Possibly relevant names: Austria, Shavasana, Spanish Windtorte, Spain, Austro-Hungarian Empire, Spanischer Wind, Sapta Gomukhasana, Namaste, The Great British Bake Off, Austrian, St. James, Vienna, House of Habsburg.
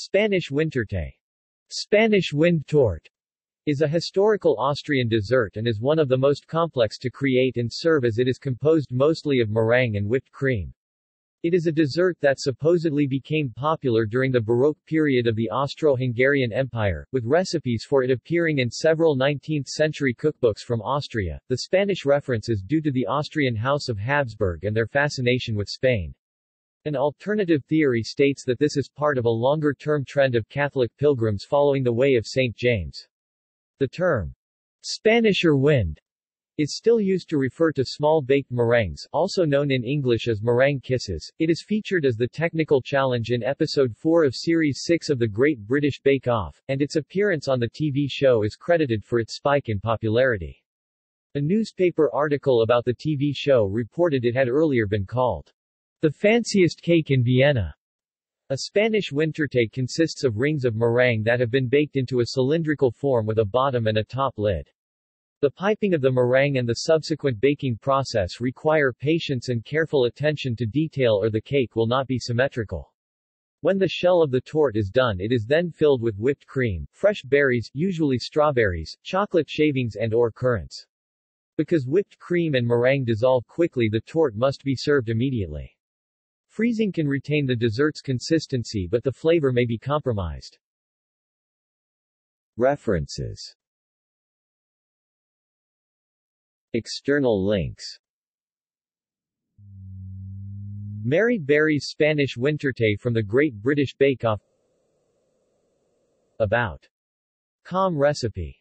Spanish Windtorte, Spanish Windtorte, is a historical Austrian dessert and is one of the most complex to create and serve as it is composed mostly of meringue and whipped cream. It is a dessert that supposedly became popular during the Baroque period of the Austro-Hungarian Empire, with recipes for it appearing in several 19th-century cookbooks from Austria. The Spanish reference is due to the Austrian House of Habsburg and their fascination with Spain. An alternative theory states that this is part of a longer-term trend of Catholic pilgrims following the way of St. James. The term, Spanish Wind, is still used to refer to small baked meringues, also known in English as meringue kisses. It is featured as the technical challenge in Episode 4 of Series 6 of The Great British Bake Off, and its appearance on the TV show is credited for its spike in popularity. A newspaper article about the TV show reported it had earlier been called the fanciest cake in Vienna. A Spanish Windtorte consists of rings of meringue that have been baked into a cylindrical form with a bottom and a top lid. The piping of the meringue and the subsequent baking process require patience and careful attention to detail, or the cake will not be symmetrical. When the shell of the torte is done, it is then filled with whipped cream, fresh berries, usually strawberries, chocolate shavings and/or currants. Because whipped cream and meringue dissolve quickly, the torte must be served immediately. Freezing can retain the dessert's consistency, but the flavor may be compromised. References. External links. Mary Berry's Spanish Windtorte from the Great British Bake Off. About.com recipe.